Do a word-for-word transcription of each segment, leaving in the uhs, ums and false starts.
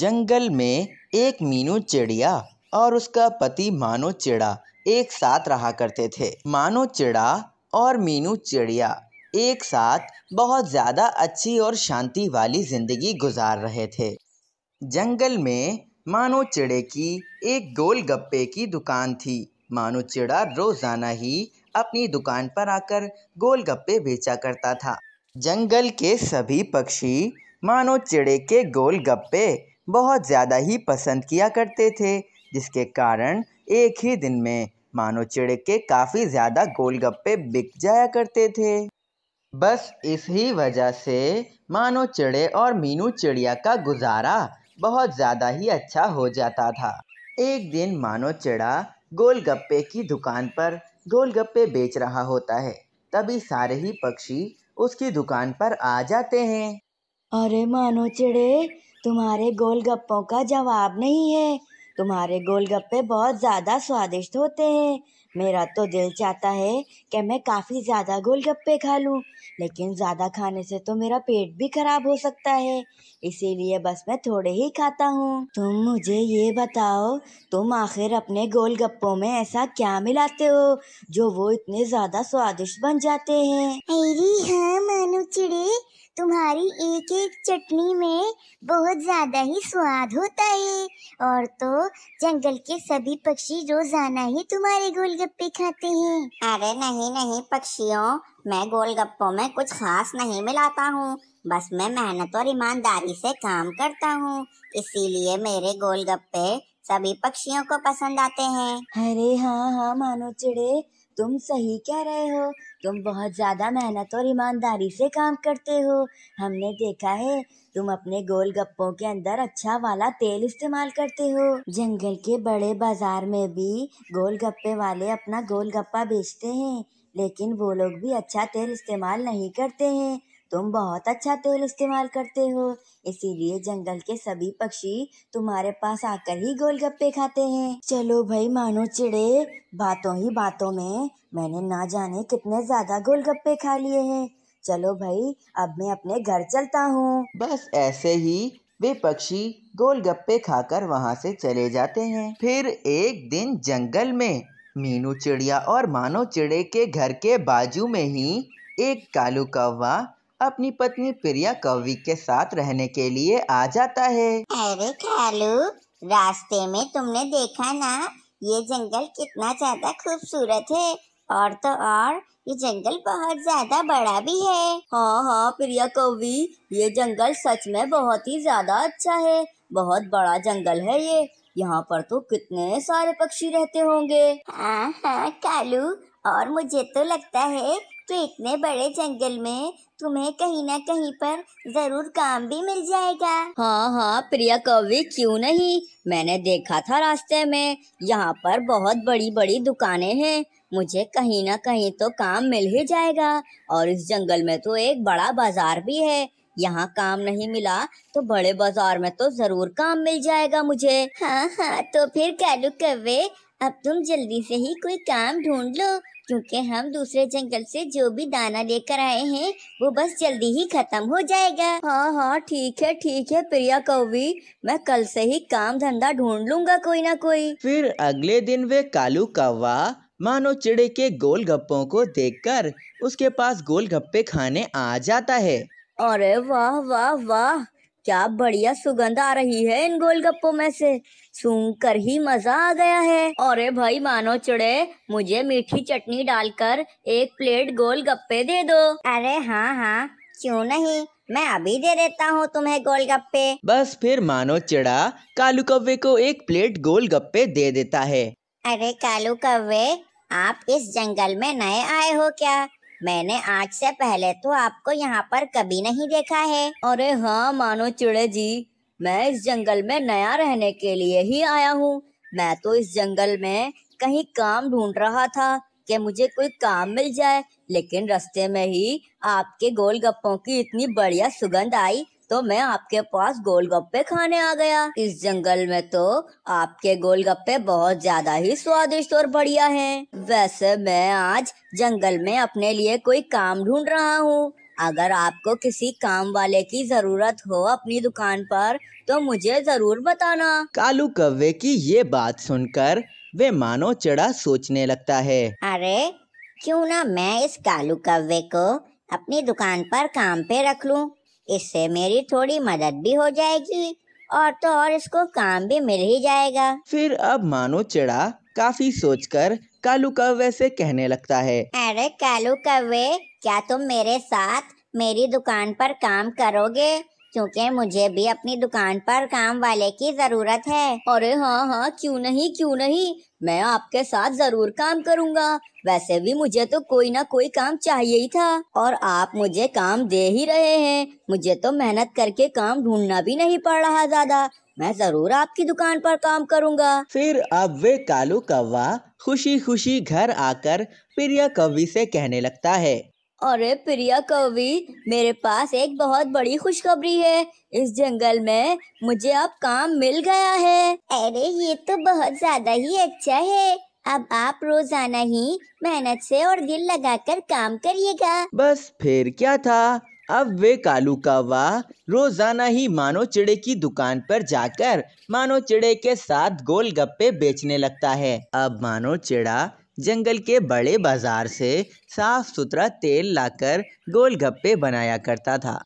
जंगल में एक मीनू चिड़िया और उसका पति मानो चिड़ा एक साथ रहा करते थे। मानो चिड़ा और मीनू चिड़िया एक साथ बहुत ज़्यादा अच्छी और शांति वाली ज़िंदगी गुजार रहे थे। जंगल में मानो चिड़े की एक गोलगप्पे की दुकान थी। मानो चिड़ा रोज़ाना ही अपनी दुकान पर आकर गोलगप्पे बेचा करता था। जंगल के सभी पक्षी मानो चिड़े के गोलगप्पे बहुत ज़्यादा ही पसंद किया करते थे, जिसके कारण एक ही दिन में मानो चिड़े के काफ़ी ज़्यादा गोलगप्पे बिक जाया करते थे। बस इस ही वजह से मानो चिड़े और मीनू चिड़िया का गुजारा बहुत ज़्यादा ही अच्छा हो जाता था। एक दिन मानो चिड़ा गोलगप्पे की दुकान पर गोलगप्पे बेच रहा होता है, तभी सारे ही पक्षी उसकी दुकान पर आ जाते हैं। अरे मानो चिड़े, तुम्हारे गोलगप्पों का जवाब नहीं है। तुम्हारे गोलगप्पे बहुत ज़्यादा स्वादिष्ट होते हैं। मेरा तो दिल चाहता है कि मैं काफ़ी ज़्यादा गोलगप्पे खा लूं, लेकिन ज़्यादा खाने से तो मेरा पेट भी ख़राब हो सकता है, इसीलिए बस मैं थोड़े ही खाता हूं। तुम मुझे ये बताओ, तुम आखिर अपने गोलगप्पों में ऐसा क्या मिलाते हो जो वो इतने ज़्यादा स्वादिष्ट बन जाते हैं? अरे हाँ मानो चिड़े, तुम्हारी एक एक चटनी में बहुत ज़्यादा ही स्वाद होता है, और तो जंगल के सभी पक्षी रोज़ाना ही तुम्हारे गोलगप्पे खाते हैं। अरे नहीं नहीं पक्षियों, मैं गोलगप्पों में कुछ खास नहीं मिलाता हूँ। बस मैं मेहनत और ईमानदारी से काम करता हूँ, इसीलिए मेरे गोलगप्पे सभी पक्षियों को पसंद आते हैं। अरे हाँ हाँ मानो चिड़े, तुम सही कह रहे हो। तुम बहुत ज़्यादा मेहनत और ईमानदारी से काम करते हो। हमने देखा है तुम अपने गोलगप्पों के अंदर अच्छा वाला तेल इस्तेमाल करते हो। जंगल के बड़े बाजार में भी गोलगप्पे वाले अपना गोलगप्पा बेचते हैं, लेकिन वो लोग भी अच्छा तेल इस्तेमाल नहीं करते हैं। तुम बहुत अच्छा तेल इस्तेमाल करते हो, इसीलिए जंगल के सभी पक्षी तुम्हारे पास आकर ही गोलगप्पे खाते हैं। चलो भाई मानो चिड़े, बातों ही बातों में मैंने ना जाने कितने ज़्यादा गोलगप्पे खा लिए हैं। चलो भाई, अब मैं अपने घर चलता हूँ। बस ऐसे ही वे पक्षी गोलगप्पे खाकर वहाँ से चले जाते हैं। फिर एक दिन जंगल में मीनू चिड़िया और मानो चिड़े के घर के बाजू में ही एक कालू कौवा अपनी पत्नी प्रिया कौवी के साथ रहने के लिए आ जाता है। अरे कालू, रास्ते में तुमने देखा ना, ये जंगल कितना ज्यादा खूबसूरत है, और तो और ये जंगल बहुत ज्यादा बड़ा भी है। हाँ हाँ प्रिया कौवी, ये जंगल सच में बहुत ही ज्यादा अच्छा है। बहुत बड़ा जंगल है ये, यहाँ पर तो कितने सारे पक्षी रहते होंगे। हाँ हाँ कालू, और मुझे तो लगता है कि इतने बड़े जंगल में तुम्हें कहीं ना कहीं पर जरूर काम भी मिल जाएगा। हाँ हाँ प्रिया कौवी, क्यों नहीं, मैंने देखा था रास्ते में यहाँ पर बहुत बड़ी बड़ी दुकानें हैं। मुझे कहीं ना कहीं तो काम मिल ही जाएगा, और इस जंगल में तो एक बड़ा बाजार भी है। यहाँ काम नहीं मिला तो बड़े बाजार में तो जरूर काम मिल जाएगा मुझे। हाँ हाँ, तो फिर कालू कौवे, अब तुम जल्दी से ही कोई काम ढूंढ लो, क्योंकि हम दूसरे जंगल से जो भी दाना लेकर आए हैं वो बस जल्दी ही खत्म हो जाएगा। हाँ हाँ ठीक है ठीक है प्रिया कौवी, मैं कल से ही काम धंधा ढूंढ लूंगा कोई ना कोई। फिर अगले दिन वे कालू कौवा मानो चिड़े के गोलगप्पों को देखकर उसके पास गोलगप्पे खाने आ जाता है। अरे वाह वाह वाह, क्या बढ़िया सुगंध आ रही है इन गोलगप्पों में से, सूंघ कर ही मजा आ गया है। अरे भाई मानो चिड़े, मुझे मीठी चटनी डालकर एक प्लेट गोलगप्पे दे दो। अरे हाँ हाँ क्यों नहीं, मैं अभी दे देता हूँ तुम्हें गोलगप्पे। बस फिर मानो चिड़ा कालू कौवे को एक प्लेट गोलगप्पे दे देता है। अरे कालू कौवे, आप इस जंगल में नए आए हो क्या? मैंने आज से पहले तो आपको यहाँ पर कभी नहीं देखा है। अरे हाँ मानो चिड़े जी, मैं इस जंगल में नया रहने के लिए ही आया हूँ। मैं तो इस जंगल में कहीं काम ढूंढ रहा था कि मुझे कोई काम मिल जाए, लेकिन रास्ते में ही आपके गोलगप्पों की इतनी बढ़िया सुगंध आई तो मैं आपके पास गोलगप्पे खाने आ गया। इस जंगल में तो आपके गोलगप्पे बहुत ज्यादा ही स्वादिष्ट और बढ़िया हैं। वैसे मैं आज जंगल में अपने लिए कोई काम ढूंढ रहा हूँ, अगर आपको किसी काम वाले की जरूरत हो अपनी दुकान पर तो मुझे जरूर बताना। कालू कौवे की ये बात सुनकर वे मानो चढ़ा सोचने लगता है, अरे क्यों ना मैं इस कालू कौवे को अपनी दुकान पर काम पे रख लूं, इससे मेरी थोड़ी मदद भी हो जाएगी और तो और इसको काम भी मिल ही जाएगा। फिर अब मानो चिड़ा काफी सोचकर कालू कौवे से कहने लगता है, अरे कालू कौवे क्या तुम मेरे साथ मेरी दुकान पर काम करोगे, क्योंकि मुझे भी अपनी दुकान पर काम वाले की जरूरत है। अरे हाँ हाँ क्यों नहीं क्यों नहीं, मैं आपके साथ जरूर काम करूँगा, वैसे भी मुझे तो कोई ना कोई काम चाहिए ही था और आप मुझे काम दे ही रहे हैं, मुझे तो मेहनत करके काम ढूंढना भी नहीं पड़ रहा ज्यादा, मैं जरूर आपकी दुकान पर काम करूँगा। फिर अब वे कालू कौवा खुशी खुशी घर आकर प्रिया कौवी से कहने लगता है, अरे प्रिया कौवी मेरे पास एक बहुत बड़ी खुशखबरी है, इस जंगल में मुझे अब काम मिल गया है। अरे ये तो बहुत ज्यादा ही अच्छा है, अब आप रोजाना ही मेहनत से और दिल लगाकर काम करिएगा। बस फिर क्या था, अब वे कालू कौवा रोजाना ही मानो चिड़े की दुकान पर जाकर मानो चिड़े के साथ गोलगप्पे बेचने लगता है। अब मानो चिड़ा जंगल के बड़े बाजार से साफ सुथरा तेल लाकर गोलगप्पे बनाया करता था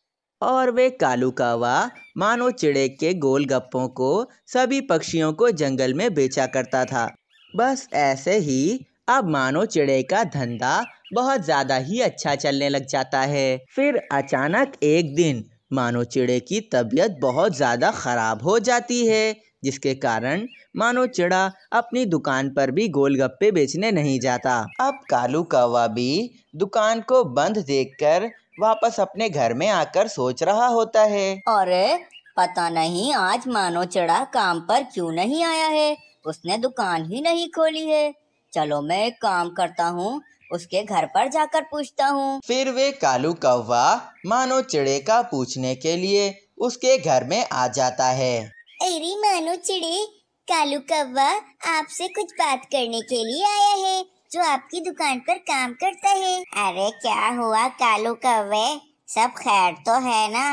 और वे कालू कौवा मानो चिड़े के गोलगप्पों को सभी पक्षियों को जंगल में बेचा करता था। बस ऐसे ही अब मानो चिड़े का धंधा बहुत ज़्यादा ही अच्छा चलने लग जाता है। फिर अचानक एक दिन मानो चिड़े की तबीयत बहुत ज़्यादा ख़राब हो जाती है, जिसके कारण मानो चिड़ा अपनी दुकान पर भी गोलगप्पे बेचने नहीं जाता। अब कालू कौवा भी दुकान को बंद देखकर वापस अपने घर में आकर सोच रहा होता है, अरे पता नहीं आज मानो चिड़ा काम पर क्यों नहीं आया है, उसने दुकान ही नहीं खोली है, चलो मैं एक काम करता हूँ, उसके घर पर जाकर पूछता हूँ। फिर वे कालू कौवा मानो चिड़े का पूछने के लिए उसके घर में आ जाता है। अरे मानो चिड़े, कालू कौवा आपसे कुछ बात करने के लिए आया है जो आपकी दुकान पर काम करता है। अरे क्या हुआ कालू कौवे, सब खैर तो है ना,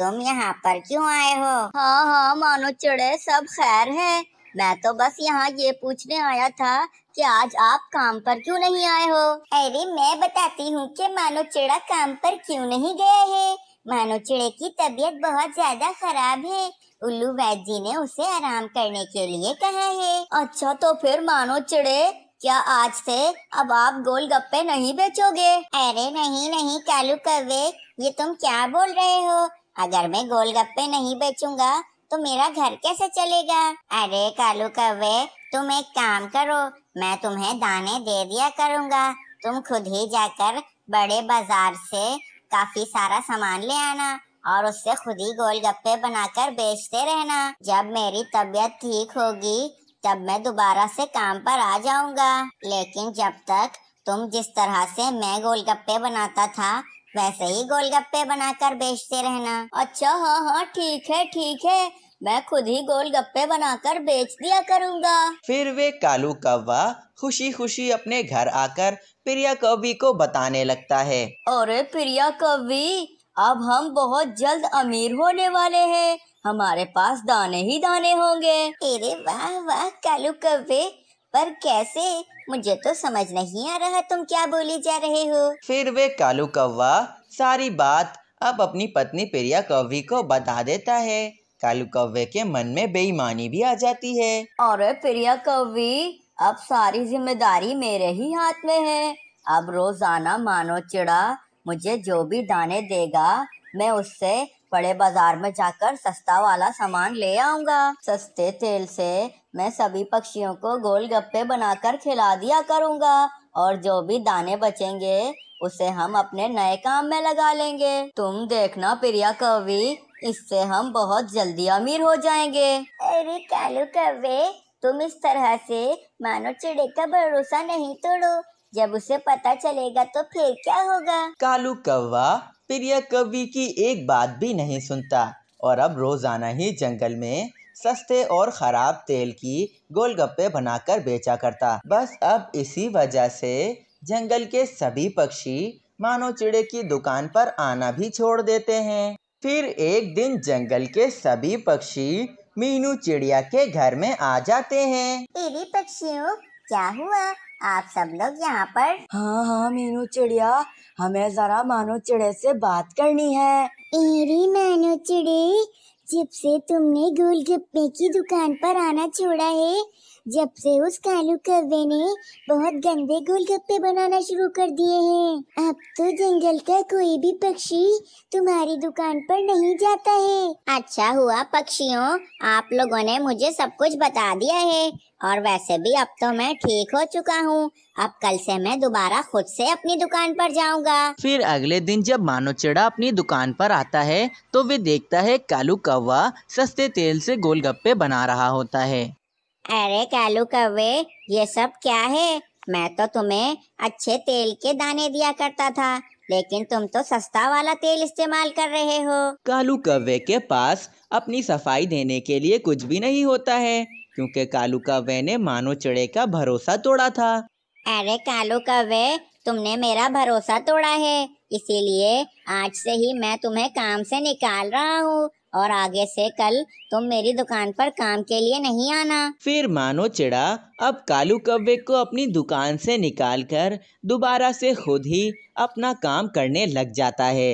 तुम यहाँ पर क्यों आए हो? हाँ हाँ मानो चिड़े सब खैर है, मैं तो बस यहाँ ये पूछने आया था कि आज आप काम पर क्यों नहीं आए हो। अरे मैं बताती हूँ कि मानो चिड़ा काम पर क्यों नहीं गया है। मानो चिड़े की तबीयत बहुत ज्यादा खराब है, उल्लू वैद्य जी ने उसे आराम करने के लिए कहा है। अच्छा तो फिर मानो चिड़े क्या आज से अब आप गोलगप्पे नहीं बेचोगे? अरे नहीं नहीं कालू कौवे, ये तुम क्या बोल रहे हो, अगर मैं गोलगप्पे नहीं बेचूंगा तो मेरा घर कैसे चलेगा? अरे कालू कौवे तुम एक काम करो, मैं तुम्हें दाने दे दिया करूँगा, तुम खुद ही जाकर बड़े बाजार से काफी सारा सामान ले आना और उससे खुद ही गोलगप्पे बनाकर बेचते रहना। जब मेरी तबीयत ठीक होगी तब मैं दोबारा से काम पर आ जाऊंगा, लेकिन जब तक तुम जिस तरह से मैं गोलगप्पे बनाता था वैसे ही गोलगप्पे बनाकर बेचते रहना। अच्छा हाँ हाँ ठीक है ठीक है, मैं खुद ही गोलगप्पे बनाकर बेच दिया करूंगा। फिर वे कालू कौवा खुशी खुशी अपने घर आकर प्रिया कौवी को बताने लगता है, अरे प्रिया कौवी अब हम बहुत जल्द अमीर होने वाले हैं, हमारे पास दाने ही दाने होंगे। अरे वाह वाह कालू कौवे, पर कैसे, मुझे तो समझ नहीं आ रहा तुम क्या बोली जा रहे हो। फिर वे कालू कौवा सारी बात अब अपनी पत्नी प्रिया कौवी को बता देता है। कालू कौवे के मन में बेईमानी भी आ जाती है, अरे प्रिया कौवी अब सारी जिम्मेदारी मेरे ही हाथ में है, अब रोजाना मानो चिड़ा मुझे जो भी दाने देगा मैं उससे बड़े बाजार में जाकर सस्ता वाला सामान ले आऊंगा, सस्ते तेल से मैं सभी पक्षियों को गोलगप्पे बनाकर खिला दिया करूंगा और जो भी दाने बचेंगे उसे हम अपने नए काम में लगा लेंगे। तुम देखना प्रिया कौवी, इससे हम बहुत जल्दी अमीर हो जाएंगे। अरे कालू कौवे तुम इस तरह से मानो चिड़े का भरोसा नहीं तोड़ो, जब उसे पता चलेगा तो फिर क्या होगा। कालू कौवा प्रिया कौवी की एक बात भी नहीं सुनता और अब रोजाना ही जंगल में सस्ते और खराब तेल की गोलगप्पे बनाकर बेचा करता। बस अब इसी वजह से जंगल के सभी पक्षी मानो चिड़े की दुकान पर आना भी छोड़ देते हैं। फिर एक दिन जंगल के सभी पक्षी मीनू चिड़िया के घर में आ जाते हैं। तेरी पक्षियों क्या हुआ, आप सब लोग यहाँ पर? हाँ हाँ मीनू चिड़िया, हमें जरा मानो चिड़े से बात करनी है। अरे मानो चिड़े, जब से तुमने गोलगप्पे की दुकान पर आना छोड़ा है, जब से उस कालू कौवे ने बहुत गंदे गोलगप्पे बनाना शुरू कर दिए हैं, अब तो जंगल का कोई भी पक्षी तुम्हारी दुकान पर नहीं जाता है। अच्छा हुआ पक्षियों, आप लोगों ने मुझे सब कुछ बता दिया है, और वैसे भी अब तो मैं ठीक हो चुका हूँ। अब कल से मैं दोबारा खुद से अपनी दुकान पर जाऊंगा। फिर अगले दिन जब मानो चिड़ा अपनी दुकान पर आता है तो वे देखता है कालू कौवा सस्ते तेल से गोलगप्पे बना रहा होता है। अरे कालू कौवे, ये सब क्या है? मैं तो तुम्हें अच्छे तेल के दाने दिया करता था, लेकिन तुम तो सस्ता वाला तेल इस्तेमाल कर रहे हो। कालू कौवे के पास अपनी सफाई देने के लिए कुछ भी नहीं होता है, क्योंकि कालू कौवे ने मानो चिड़े का भरोसा तोड़ा था। अरे कालू कौवे, तुमने मेरा भरोसा तोड़ा है, इसीलिए आज से ही मैं तुम्हें काम से निकाल रहा हूँ, और आगे से कल तुम मेरी दुकान पर काम के लिए नहीं आना। फिर मानो चिड़ा अब कालू कौवे को अपनी दुकान से निकालकर दोबारा से खुद ही अपना काम करने लग जाता है।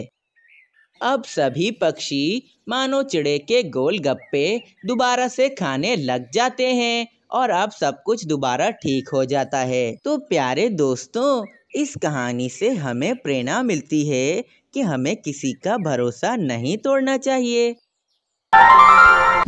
अब सभी पक्षी मानो चिड़े के गोलगप्पे दोबारा से खाने लग जाते हैं, और अब सब कुछ दोबारा ठीक हो जाता है। तो प्यारे दोस्तों, इस कहानी से हमें प्रेरणा मिलती है कि हमें किसी का भरोसा नहीं तोड़ना चाहिए।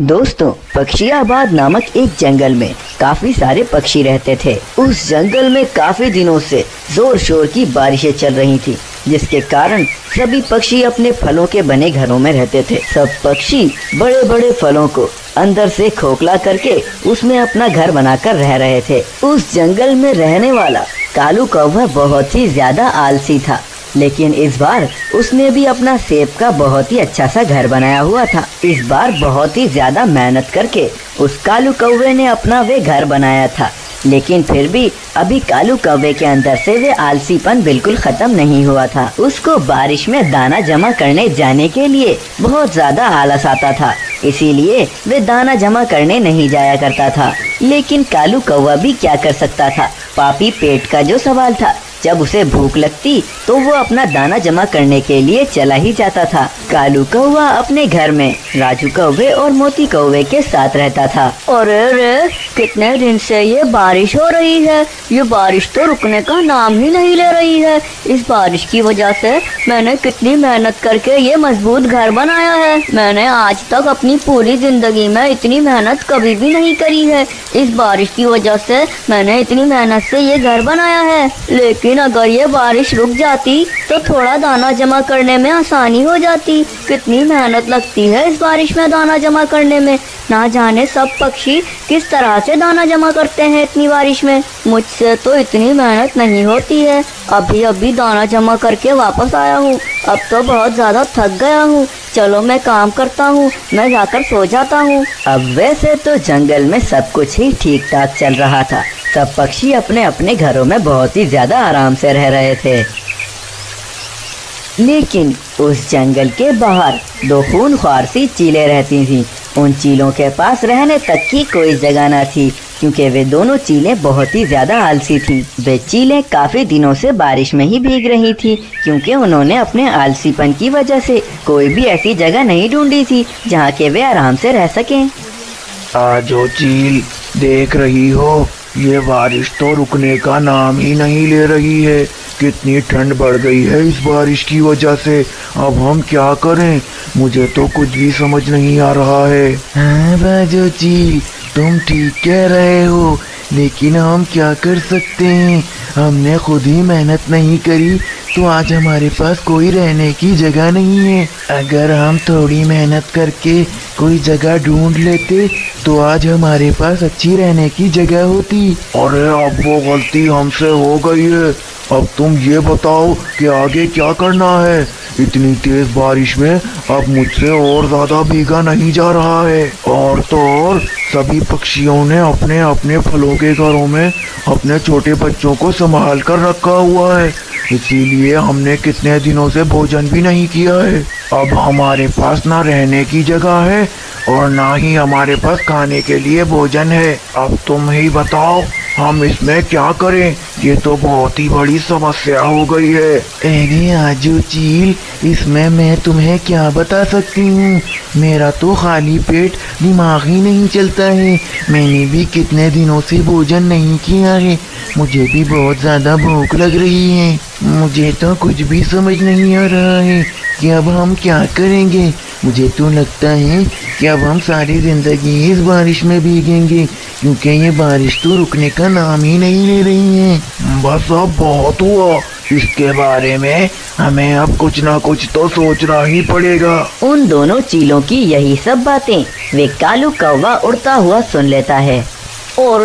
दोस्तों, पक्षियाबाद नामक एक जंगल में काफी सारे पक्षी रहते थे। उस जंगल में काफी दिनों से जोर शोर की बारिशें चल रही थी, जिसके कारण सभी पक्षी अपने फलों के बने घरों में रहते थे। सब पक्षी बड़े बड़े फलों को अंदर से खोखला करके उसमें अपना घर बनाकर रह रहे थे। उस जंगल में रहने वाला कालू कौवा बहुत ही ज्यादा आलसी था, लेकिन इस बार उसने भी अपना सेब का बहुत ही अच्छा सा घर बनाया हुआ था। इस बार बहुत ही ज्यादा मेहनत करके उस कालू कौवे ने अपना वे घर बनाया था, लेकिन फिर भी अभी कालू कौवे के अंदर से वे आलसीपन बिल्कुल खत्म नहीं हुआ था। उसको बारिश में दाना जमा करने जाने के लिए बहुत ज्यादा आलस आता था, इसीलिए वे दाना जमा करने नहीं जाया करता था। लेकिन कालू कौवा भी क्या कर सकता था, पापी पेट का जो सवाल था, जब उसे भूख लगती तो वो अपना दाना जमा करने के लिए चला ही जाता था। कालू कौवा अपने घर में राजू कौवे और मोती कौवे के साथ रहता था। और अरे कितने दिन से ये बारिश हो रही है, ये बारिश तो रुकने का नाम ही नहीं ले रही है। इस बारिश की वजह से मैंने कितनी मेहनत करके ये मजबूत घर बनाया है। मैंने आज तक अपनी पूरी जिंदगी में इतनी मेहनत कभी भी नहीं करी है। इस बारिश की वजह से मैंने इतनी मेहनत से ये घर बनाया है, लेकिन अगर ये बारिश रुक जाती तो थोड़ा दाना जमा करने में आसानी हो जाती। कितनी मेहनत लगती है इस बारिश में दाना जमा करने में, ना जाने सब पक्षी किस तरह से दाना जमा करते हैं इतनी बारिश में। मुझसे तो इतनी मेहनत नहीं होती है, अभी अभी दाना जमा करके वापस आया हूँ, अब तो बहुत ज़्यादा थक गया हूँ, चलो मैं काम करता हूँ, मैं जाकर सो जाता हूँ। अब वैसे तो जंगल में सब कुछ ही ठीक ठाक चल रहा था, सब पक्षी अपने अपने घरों में बहुत ही ज़्यादा आराम से रह रहे थे, लेकिन उस जंगल के बाहर दो खूनख्वार सी चीलें रहती थीं। उन चीलों के पास रहने तक की कोई जगह न थी, क्योंकि वे दोनों चीलें बहुत ही ज़्यादा आलसी थीं। वे चीलें काफ़ी दिनों से बारिश में ही भीग रही थीं, क्योंकि उन्होंने अपने आलसीपन की वजह से कोई भी ऐसी जगह नहीं ढूंढी थी जहाँ के वे आराम से रह सकें। आज जो चील देख रही हो, ये बारिश तो रुकने का नाम ही नहीं ले रही है। कितनी ठंड बढ़ गई है इस बारिश की वजह से, अब हम क्या करें? मुझे तो कुछ भी समझ नहीं आ रहा है। हाँ बाजो चील, तुम ठीक कह रहे हो, लेकिन हम क्या कर सकते हैं? हमने खुद ही मेहनत नहीं करी तो आज हमारे पास कोई रहने की जगह नहीं है। अगर हम थोड़ी मेहनत करके कोई जगह ढूंढ लेते तो आज हमारे पास अच्छी रहने की जगह होती। अरे अब वो गलती हमसे हो गई है, अब तुम ये बताओ कि आगे क्या करना है। इतनी तेज बारिश में अब मुझसे और ज्यादा भीगा नहीं जा रहा है। और तो और सभी पक्षियों ने अपने अपने फलों के घरों में अपने छोटे बच्चों को संभाल कर रखा हुआ है, इसीलिए हमने कितने दिनों से भोजन भी नहीं किया है। अब हमारे पास ना रहने की जगह है और ना ही हमारे पास खाने के लिए भोजन है। अब तुम ही बताओ हम इसमें क्या करें, ये तो बहुत ही बड़ी समस्या हो गई है। अरे आजू चील, इसमें मैं तुम्हें क्या बता सकती हूँ, मेरा तो खाली पेट दिमाग ही नहीं चलता है। मैंने भी कितने दिनों से भोजन नहीं किया है, मुझे भी बहुत ज़्यादा भूख लग रही है। मुझे तो कुछ भी समझ नहीं आ रहा है कि अब हम क्या करेंगे। मुझे तो लगता है कि अब हम सारी ज़िंदगी इस बारिश में भीगेंगे, क्योंकि ये बारिश तो रुकने का नाम ही नहीं ले रही है। बस अब बहुत हुआ, इसके बारे में हमें अब कुछ ना कुछ तो सोचना ही पड़ेगा। उन दोनों चीलों की यही सब बातें वे कालू कौवा उड़ता हुआ सुन लेता है। और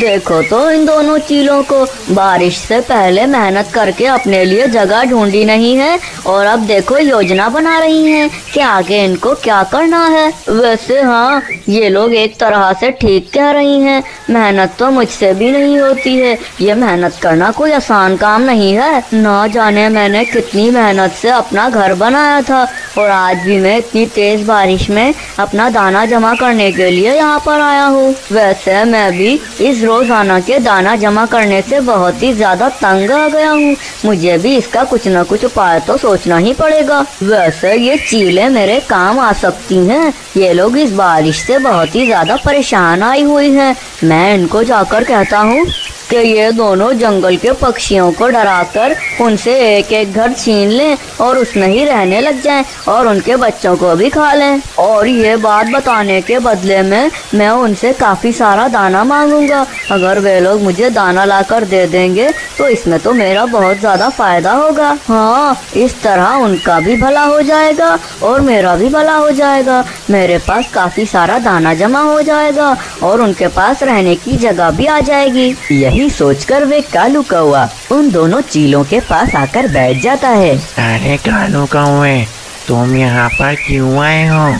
देखो तो इन दोनों चीलों को, बारिश से पहले मेहनत करके अपने लिए जगह ढूंढी नहीं है और अब देखो योजना बना रही हैं कि आगे इनको क्या करना है। वैसे हाँ, ये लोग एक तरह से ठीक कह रही हैं, मेहनत तो मुझसे भी नहीं होती है। ये मेहनत करना कोई आसान काम नहीं है। ना जाने मैंने कितनी मेहनत से अपना घर बनाया था और आज भी मैं इतनी तेज बारिश में अपना दाना जमा करने के लिए यहाँ पर आया हूँ। वैसे मैं अभी इस रोजाना के दाना जमा करने से बहुत ही ज्यादा तंग आ गया हूँ। मुझे भी इसका कुछ न कुछ उपाय तो सोचना ही पड़ेगा। वैसे ये चीलें मेरे काम आ सकती हैं, ये लोग इस बारिश से बहुत ही ज्यादा परेशान आई हुई हैं। मैं इनको जाकर कहता हूँ कि ये दोनों जंगल के पक्षियों को डराकर उनसे एक एक घर छीन लें और उसमें ही रहने लग जाएं और उनके बच्चों को भी खा लें। और ये बात बताने के बदले में मैं उनसे काफ़ी सारा दाना मांगूंगा। अगर वे लोग मुझे दाना लाकर दे देंगे तो इसमें तो मेरा बहुत ज़्यादा फ़ायदा होगा। हाँ, इस तरह उनका भी भला हो जाएगा और मेरा भी भला हो जाएगा। मेरे पास काफ़ी सारा दाना जमा हो जाएगा और उनके पास रहने की जगह भी आ जाएगी। यही सोचकर वे कालू कौवा उन दोनों चीलों के पास आकर बैठ जाता है। अरे कालू कौवे, तुम यहाँ पर क्यों आए हो?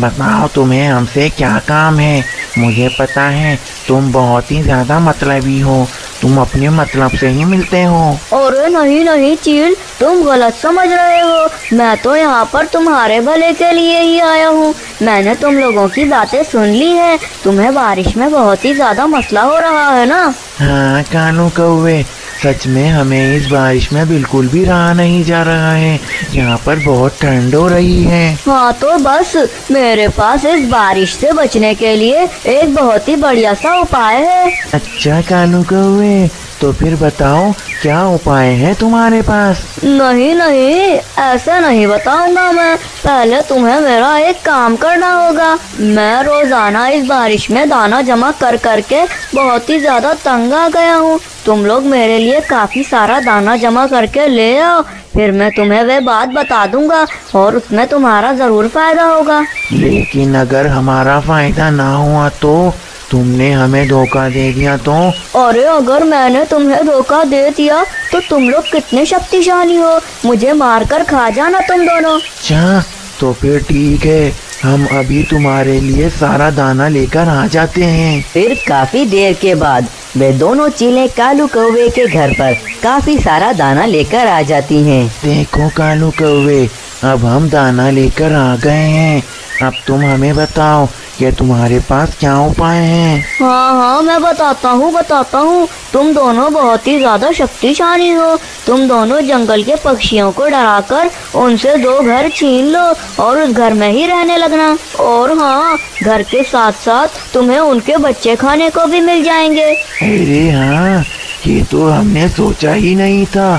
बताओ तुम्हें हमसे क्या काम है। मुझे पता है तुम बहुत ही ज्यादा मतलबी हो, तुम अपने मतलब से ही मिलते हो। और नहीं नहीं चील, तुम गलत समझ रहे हो। मैं तो यहाँ पर तुम्हारे भले के लिए ही आया हूँ। मैंने तुम लोगों की बातें सुन ली है, तुम्हें बारिश में बहुत ही ज्यादा मसला हो रहा है ना। हाँ कानू कौवे, सच में हमें इस बारिश में बिल्कुल भी रहा नहीं जा रहा है, यहाँ पर बहुत ठंड हो रही है। हाँ तो बस मेरे पास इस बारिश से बचने के लिए एक बहुत ही बढ़िया सा उपाय है। अच्छा कानू कौवे, तो फिर बताओ क्या उपाय है तुम्हारे पास? नहीं नहीं, ऐसा नहीं बताऊंगा मैं। पहले तुम्हें मेरा एक काम करना होगा। मैं रोजाना इस बारिश में दाना जमा कर कर के बहुत ही ज्यादा तंग आ गया हूँ। तुम लोग मेरे लिए काफी सारा दाना जमा करके ले आओ, फिर मैं तुम्हें वह बात बता दूंगा और उसमें तुम्हारा जरूर फायदा होगा। लेकिन अगर हमारा फायदा ना हुआ तो? तुमने हमें धोखा दे दिया तो? अरे अगर मैंने तुम्हें धोखा दे दिया तो तुम लोग कितने शक्तिशाली हो, मुझे मारकर खा जाना तुम दोनों। अच्छा तो फिर ठीक है, हम अभी तुम्हारे लिए सारा दाना लेकर आ जाते हैं। फिर काफी देर के बाद वे दोनों चीलें कालू कौवे के घर पर काफी सारा दाना लेकर आ जाती हैं। देखो कालू कौवे, अब हम दाना लेकर आ गए हैं। अब तुम हमें बताओ कि तुम्हारे पास क्या उपाय है। हाँ हाँ मैं बताता हूँ बताता हूँ। तुम दोनों बहुत ही ज्यादा शक्तिशाली हो, तुम दोनों जंगल के पक्षियों को डराकर उनसे दो घर छीन लो और उस घर में ही रहने लगना। और हाँ, घर के साथ साथ तुम्हें उनके बच्चे खाने को भी मिल जाएंगे। अरे हाँ, ये तो हमने सोचा ही नहीं था,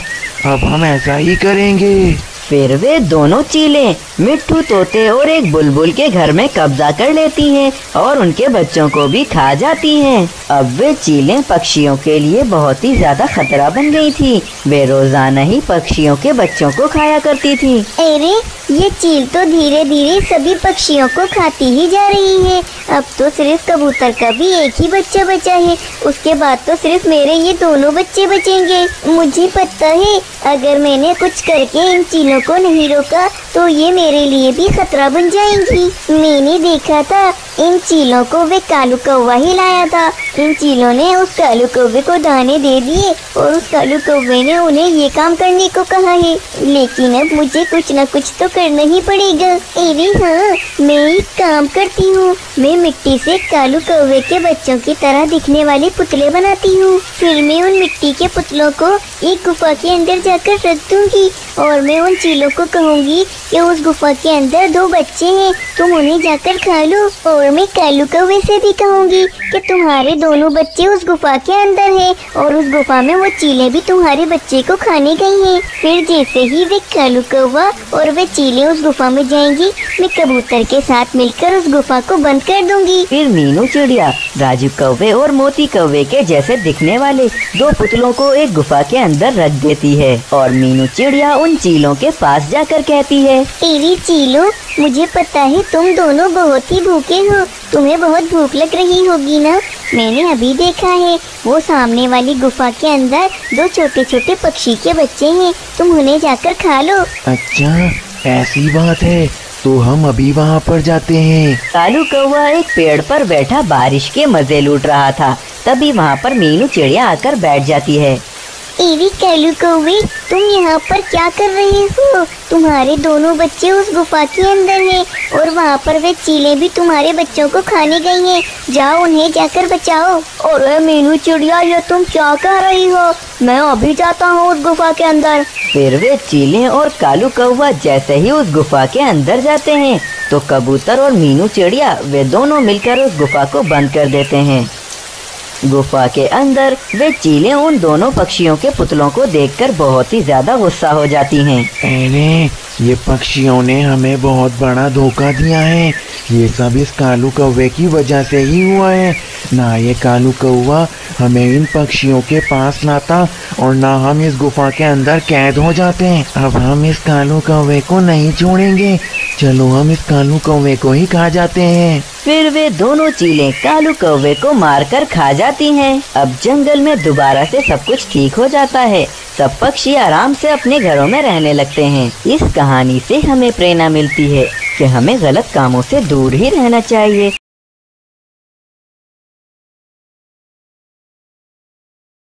अब हम ऐसा ही करेंगे। फिर वे दोनों चीलें मिट्ठू तोते और एक बुलबुल के घर में कब्जा कर लेती है और उनके बच्चों को भी खा जाती है। अब वे चीलें पक्षियों के लिए बहुत ही ज्यादा खतरा बन गई थी। वे रोजाना ही पक्षियों के बच्चों को खाया करती थी। अरे ये चील तो धीरे धीरे सभी पक्षियों को खाती ही जा रही है। अब तो सिर्फ कबूतर का भी एक ही बच्चा बचा है, उसके बाद तो सिर्फ मेरे ये दोनों बच्चे बचेंगे। मुझे पता है अगर मैंने कुछ करके इन चीलों को नहीं रोका तो ये मेरे लिए भी खतरा बन जाएंगी। मैंने देखा था इन चीलों को वे कालू कौवा ही लाया था। इन चीलों ने उस कालू कौवे को दाने दे दिए और उस कालू कौवे ने उन्हें ये काम करने को कहा है। लेकिन अब मुझे कुछ न कुछ तो करना ही पड़ेगा। अरे हाँ, मैं एक काम करती हूँ, मैं मिट्टी से कालू कौवे के बच्चों की तरह दिखने वाले पुतले बनाती हूँ। फिर मैं उन मिट्टी के पुतलों को एक गुफा के अंदर जाकर रख दूंगी और मैं उन चीलों को कहूँगी कि उस गुफा के अंदर दो बच्चे हैं, तुम उन्हें जाकर खा लो। और मैं कालू कौवे से भी कहूँगी कि तुम्हारे दोनों बच्चे उस गुफा के अंदर हैं और उस गुफा में वो चीलें भी तुम्हारे बच्चे को खाने गई हैं। फिर जैसे ही वे कालू कौवा और वे चीलें उस गुफा में जाएंगी, मैं कबूतर के साथ मिलकर उस गुफा को बंद कर दूंगी। फिर मीनू चिड़िया राजू कौवे और मोती कौवे के जैसे दिखने वाले दो पुतलों को एक गुफा के अंदर रख देती है और मीनू चिड़िया उन चीलों के पास जाकर कहती है, तेरी चीलों मुझे पता है तुम दोनों बहुत ही भूखे हो, तुम्हें बहुत भूख लग रही होगी ना। मैंने अभी देखा है वो सामने वाली गुफा के अंदर दो छोटे छोटे पक्षी के बच्चे हैं, तुम उन्हें जाकर खा लो। अच्छा ऐसी बात है, तो हम अभी वहाँ पर जाते हैं। कालू कौवा एक पेड़ पर बैठा बारिश के मजे लूट रहा था, तभी वहाँ पर मीनू चिड़िया आकर बैठ जाती है। एवी कालू कौवे तुम यहाँ पर क्या कर रहे हो? तुम्हारे दोनों बच्चे उस गुफा के अंदर हैं और वहाँ पर वे चीलें भी तुम्हारे बच्चों को खाने गई हैं, जाओ उन्हें जाकर बचाओ। और मीनू चिड़िया ये तुम क्या कह रही हो, मैं अभी जाता हूँ उस गुफा के अंदर। फिर वे चीलें और कालू कौवा जैसे ही उस गुफा के अंदर जाते हैं तो कबूतर और मीनू चिड़िया वे दोनों मिलकर उस गुफा को बंद कर देते हैं। गुफा के अंदर वे चीलें उन दोनों पक्षियों के पुतलों को देखकर बहुत ही ज्यादा गुस्सा हो जाती हैं। अरे ये पक्षियों ने हमें बहुत बड़ा धोखा दिया है, ये सब इस कालू कौवे की वजह से ही हुआ है। ना ये कालू कौवा हमें इन पक्षियों के पास लाता और ना हम इस गुफा के अंदर कैद हो जाते हैं। अब हम इस कालू कौवे को नहीं छोड़ेंगे, चलो हम इस कालू कौवे को ही खा जाते हैं। फिर वे दोनों चीलें कालू कौवे को मारकर खा जाती हैं। अब जंगल में दोबारा से सब कुछ ठीक हो जाता है, सब पक्षी आराम से अपने घरों में रहने लगते हैं। इस कहानी से हमें प्रेरणा मिलती है कि हमें गलत कामों से दूर ही रहना चाहिए।